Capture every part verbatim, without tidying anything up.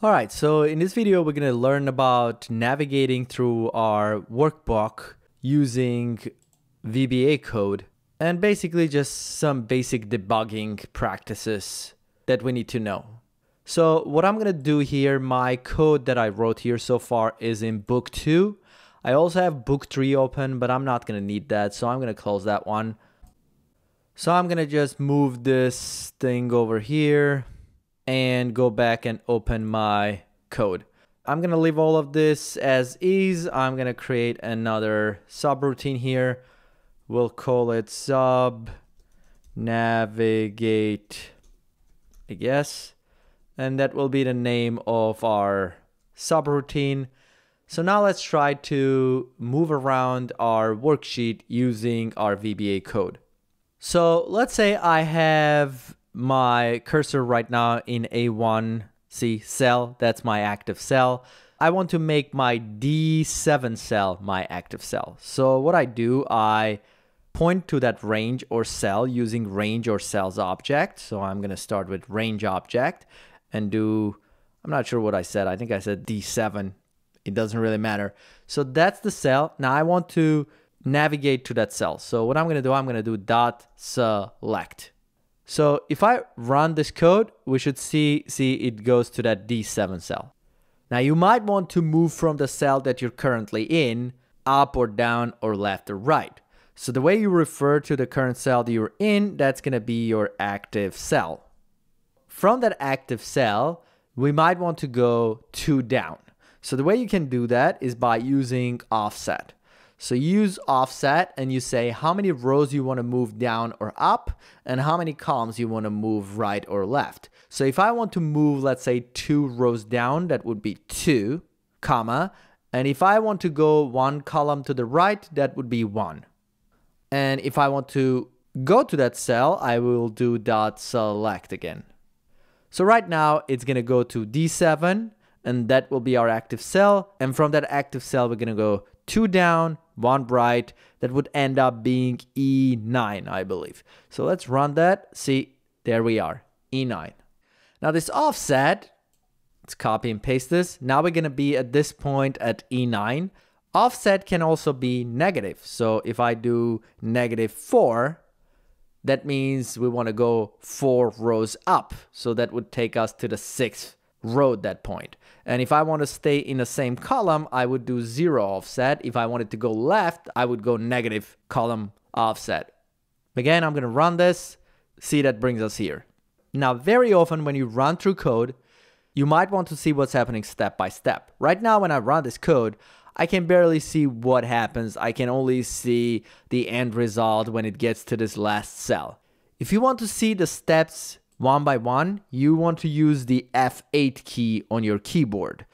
All right, so in this video, we're gonna learn about navigating through our workbook using V B A code and basically just some basic debugging practices that we need to know. So what I'm gonna do here, my code that I wrote here so far is in book two. I also have book three open, but I'm not gonna need that. So I'm gonna close that one. So I'm gonna just move this thing over here and go back and open my code. I'm gonna leave all of this as is. I'm gonna create another subroutine here. We'll call it sub navigate, I guess. And that will be the name of our subroutine. So now let's try to move around our worksheet using our V B A code. So let's say I have my cursor right now in A one C cell. That's my active cell. I want to make my D seven cell my active cell. So what I do, I point to that range or cell using range or cells object. So I'm going to start with range object and do, I'm not sure what I said. I think I said D seven. It doesn't really matter. So that's the cell. Now I want to navigate to that cell. So what I'm going to do, I'm going to do dot select. So if I run this code, we should see, see it goes to that D seven cell. Now you might want to move from the cell that you're currently in, up or down or left or right. So the way you refer to the current cell that you're in, that's gonna be your active cell. From that active cell, we might want to go two down. So the way you can do that is by using offset. So you use offset and you say how many rows you want to move down or up and how many columns you want to move right or left. So if I want to move, let's say two rows down, that would be two, comma. And if I want to go one column to the right, that would be one. And if I want to go to that cell, I will do dot select again. So right now it's going to go to D seven and that will be our active cell. And from that active cell, we're going to go two down, one right, that would end up being E nine, I believe. So let's run that. See, there we are, E nine. Now this offset, let's copy and paste this. Now we're gonna be at this point at E nine. Offset can also be negative. So if I do negative four, that means we wanna go four rows up. So that would take us to the sixth row at that point. And if I want to stay in the same column, I would do zero offset. If I wanted to go left, I would go negative column offset. Again, I'm going to run this. See, that brings us here. Now, very often when you run through code, you might want to see what's happening step by step. Right now, when I run this code, I can barely see what happens. I can only see the end result when it gets to this last cell. If you want to see the steps one by one, you want to use the F eight key on your keyboard.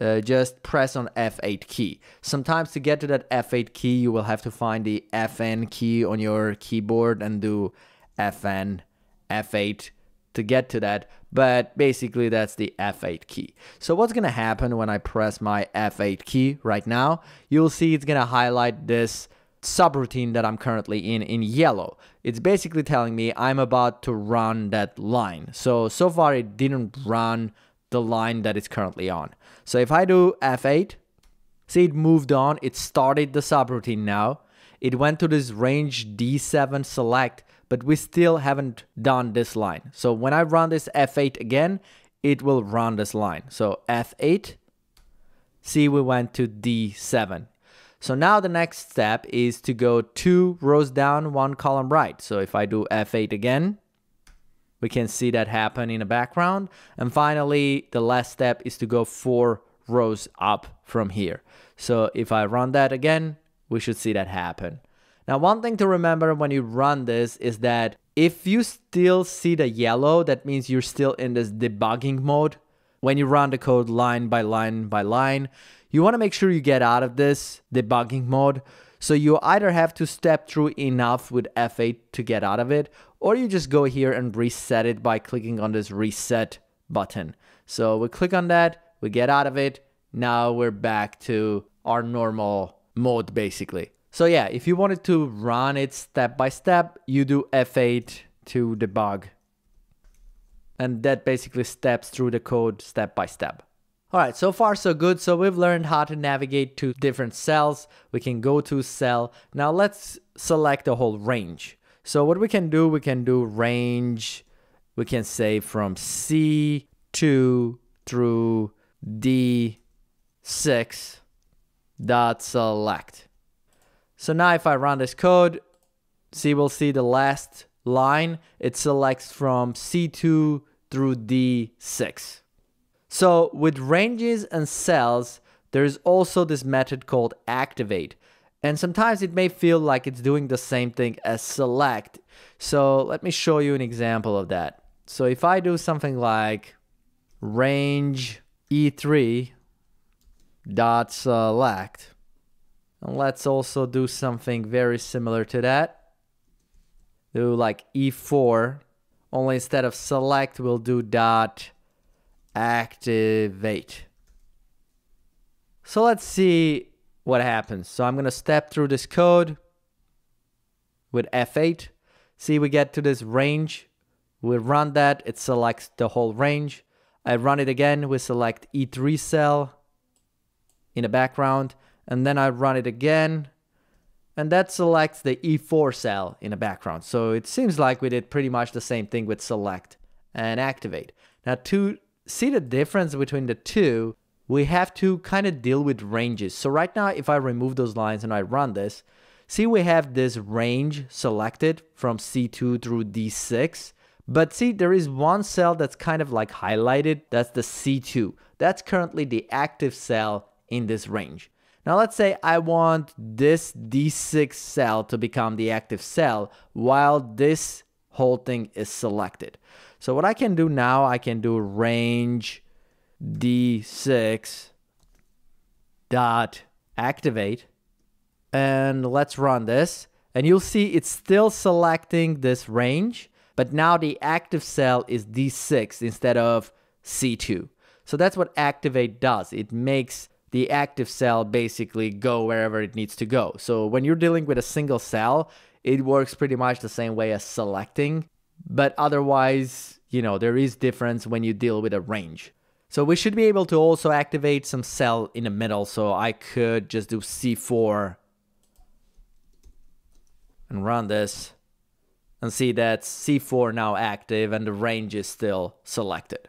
Uh, just press on F eight key. Sometimes to get to that F eight key, you will have to find the F N key on your keyboard and do F N, F eight to get to that. But basically that's the F eight key. So what's gonna happen when I press my F eight key right now, you'll see it's gonna highlight this subroutine that I'm currently in in yellow. It's basically telling me I'm about to run that line. So, so far it didn't run the line that it's currently on. So if I do F eight, see it moved on, it started the subroutine now. It went to this range D seven select, but we still haven't done this line. So when I run this F eight again, it will run this line. So F eight, see we went to D seven. So now the next step is to go two rows down, one column right. So if I do F eight again, we can see that happen in the background. And finally, the last step is to go four rows up from here. So if I run that again, we should see that happen. Now, one thing to remember when you run this is that if you still see the yellow, that means you're still in this debugging mode. When you run the code line by line by line, you want to make sure you get out of this debugging mode. So you either have to step through enough with F eight to get out of it, or you just go here and reset it by clicking on this reset button. So we click on that, we get out of it. Now we're back to our normal mode basically. So yeah, if you wanted to run it step by step, you do F eight to debug. and that basically steps through the code step by step. All right, so far so good. So we've learned how to navigate to different cells. We can go to cell. Now let's select the whole range. So what we can do, we can do range. We can say from C two through D six dot select. So now if I run this code, see, we'll see the last line. It selects from C two through D six. So with ranges and cells, there is also this method called activate. And sometimes it may feel like it's doing the same thing as select. So let me show you an example of that. So if I do something like range E three dot select, and let's also do something very similar to that. Do like E four, only instead of select, we'll do dot activate. So let's see what happens. So I'm gonna step through this code with F eight. See, we get to this range. We run that, it selects the whole range. I run it again, we select E three cell in the background, and then I run it again, and that selects the E four cell in the background. So it seems like we did pretty much the same thing with select and activate. Now to see the difference between the two, we have to kind of deal with ranges. So right now, if I remove those lines and I run this, see, we have this range selected from C two through D six. But see, there is one cell that's kind of like highlighted. That's the C two. That's currently the active cell in this range. Now let's say I want this D six cell to become the active cell while this whole thing is selected. So what I can do now, I can do range D six dot activate, and let's run this, and you'll see it's still selecting this range, but now the active cell is D six instead of C two. So that's what activate does. It makes the active cell basically go wherever it needs to go. So when you're dealing with a single cell, it works pretty much the same way as selecting, but otherwise, you know, there is difference when you deal with a range. So we should be able to also activate some cell in the middle. So I could just do C four and run this, and see that's C four now active and the range is still selected.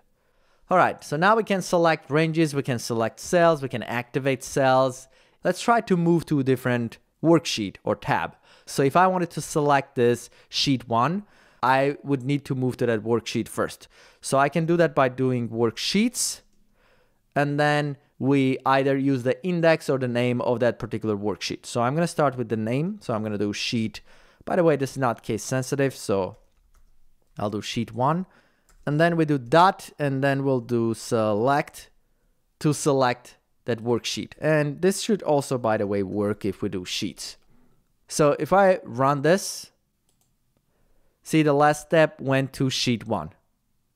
All right, so now we can select ranges, we can select cells, we can activate cells. Let's try to move to a different worksheet or tab. So if I wanted to select this sheet one, I would need to move to that worksheet first. So I can do that by doing worksheets, and then we either use the index or the name of that particular worksheet. So I'm gonna start with the name. So I'm gonna do sheet. By the way, this is not case sensitive, so I'll do sheet one. And then we do dot, and then we'll do select to select that worksheet. And this should also, by the way, work if we do sheets. So if I run this, see, the last step went to sheet one.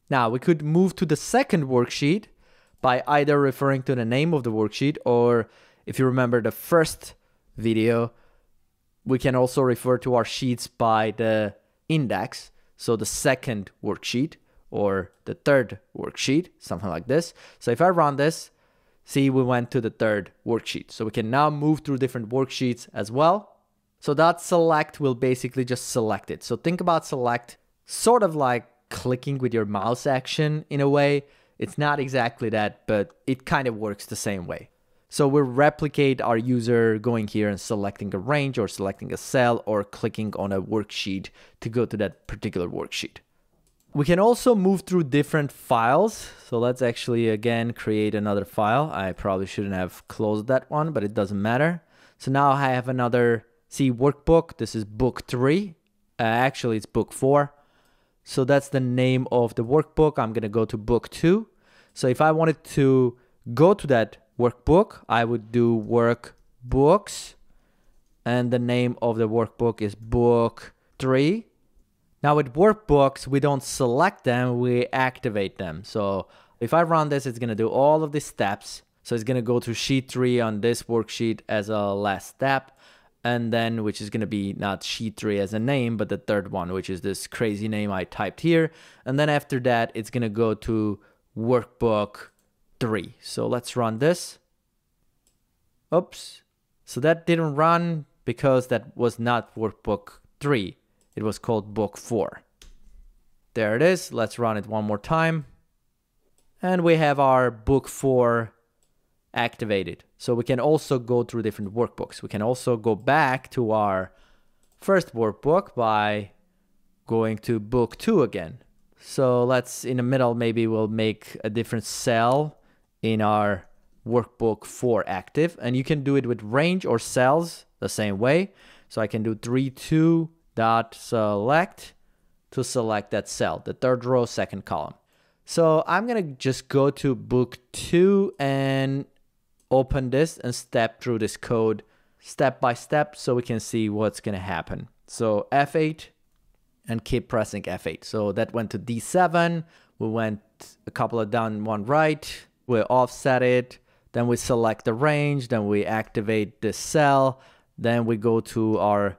Now we could move to the second worksheet by either referring to the name of the worksheet, or if you remember the first video, we can also refer to our sheets by the index. So the second worksheet, or the third worksheet, something like this. So if I run this, see, we went to the third worksheet. So we can now move through different worksheets as well. So that select will basically just select it. So think about select sort of like clicking with your mouse action in a way. It's not exactly that, but it kind of works the same way. So we'll replicate our user going here and selecting a range or selecting a cell or clicking on a worksheet to go to that particular worksheet. We can also move through different files. So let's actually, again, create another file. I probably shouldn't have closed that one, but it doesn't matter. So now I have another, see, workbook. This is book three. Uh, actually, it's book four. So that's the name of the workbook. I'm gonna go to book two. So if I wanted to go to that workbook, I would do workbooks, and the name of the workbook is book three. Now with workbooks, we don't select them, we activate them. So if I run this, it's gonna do all of these steps. So it's gonna go to sheet three on this worksheet as a last step. and then which is going to be not sheet three as a name, but the third one, which is this crazy name I typed here. And then after that, it's going to go to workbook three. So let's run this. Oops. So that didn't run because that was not workbook three. It was called book four. There it is. Let's run it one more time. And we have our book four activated. So we can also go through different workbooks. We can also go back to our first workbook by going to book two again. So let's, in the middle, maybe we'll make a different cell in our workbook four active, and you can do it with range or cells the same way. So I can do three two dot select to select that cell, the third row, second column. So I'm going to just go to book two and open this and step through this code step by step so we can see what's going to happen. So F eight and keep pressing F eight. So that went to D seven. We went a couple of down, one right. We offset it. Then we select the range. Then we activate this cell. Then we go to our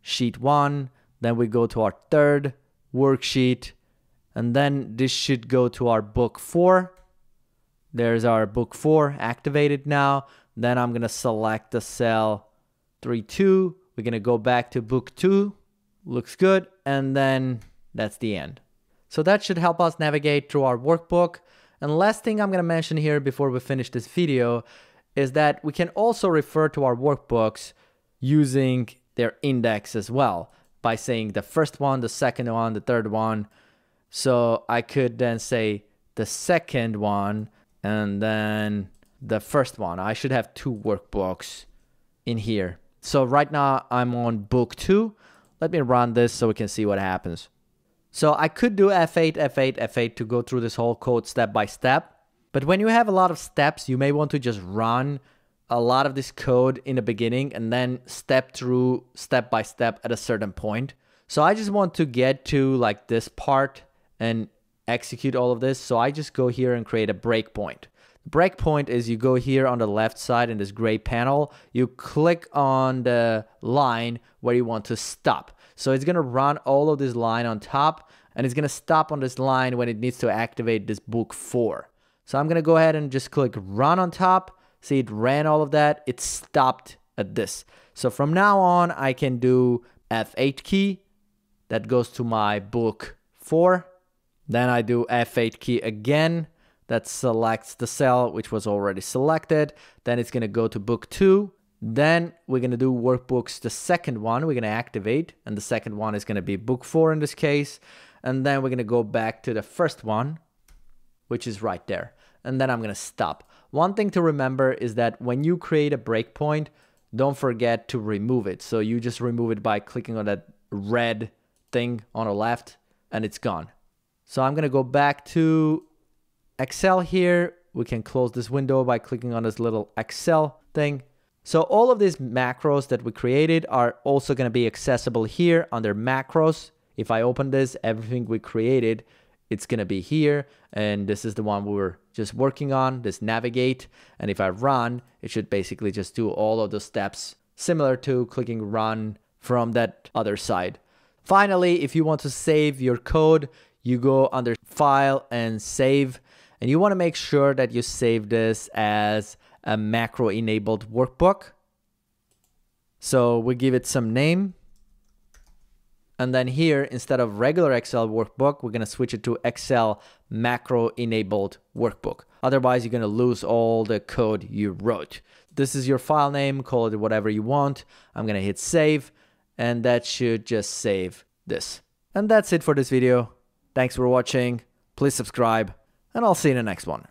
sheet one. Then we go to our third worksheet. And then this should go to our book four. There's our book four activated now. Then I'm going to select the cell three two. We're going to go back to book two. Looks good. And then that's the end. So that should help us navigate through our workbook. And last thing I'm going to mention here before we finish this video is that we can also refer to our workbooks using their index as well by saying the first one, the second one, the third one. So I could then say the second one and then the first one. I should have two workbooks in here. So right now I'm on book two. Let me run this so we can see what happens. So I could do F eight, F eight, F eight to go through this whole code step by step. But when you have a lot of steps, you may want to just run a lot of this code in the beginning and then step through step by step at a certain point. So I just want to get to like this part and execute all of this. So I just go here and create a breakpoint. Breakpoint is you go here on the left side in this gray panel, you click on the line where you want to stop. So it's going to run all of this line on top and it's going to stop on this line when it needs to activate this book four. So I'm going to go ahead and just click run on top. See, it ran all of that. It stopped at this. So from now on, I can do F eight key that goes to my book four. Then I do F eight key again, that selects the cell, which was already selected. Then it's going to go to book two. Then we're going to do workbooks. The second one we're going to activate, and the second one is going to be book four in this case. And then we're going to go back to the first one, which is right there. And then I'm going to stop. One thing to remember is that when you create a breakpoint, don't forget to remove it. So you just remove it by clicking on that red thing on the left and it's gone. So I'm going to go back to Excel here. We can close this window by clicking on this little Excel thing. So all of these macros that we created are also going to be accessible here under macros. If I open this, everything we created, it's going to be here. And this is the one we were just working on, this navigate. And if I run, it should basically just do all of those steps similar to clicking run from that other side. Finally, if you want to save your code, you go under File and Save, and you want to make sure that you save this as a macro-enabled workbook. So we give it some name. And then here, instead of regular Excel workbook, we're going to switch it to Excel macro-enabled workbook. Otherwise, you're going to lose all the code you wrote. This is your file name. Call it whatever you want. I'm going to hit Save, and that should just save this. And that's it for this video. Thanks for watching, please subscribe, and I'll see you in the next one.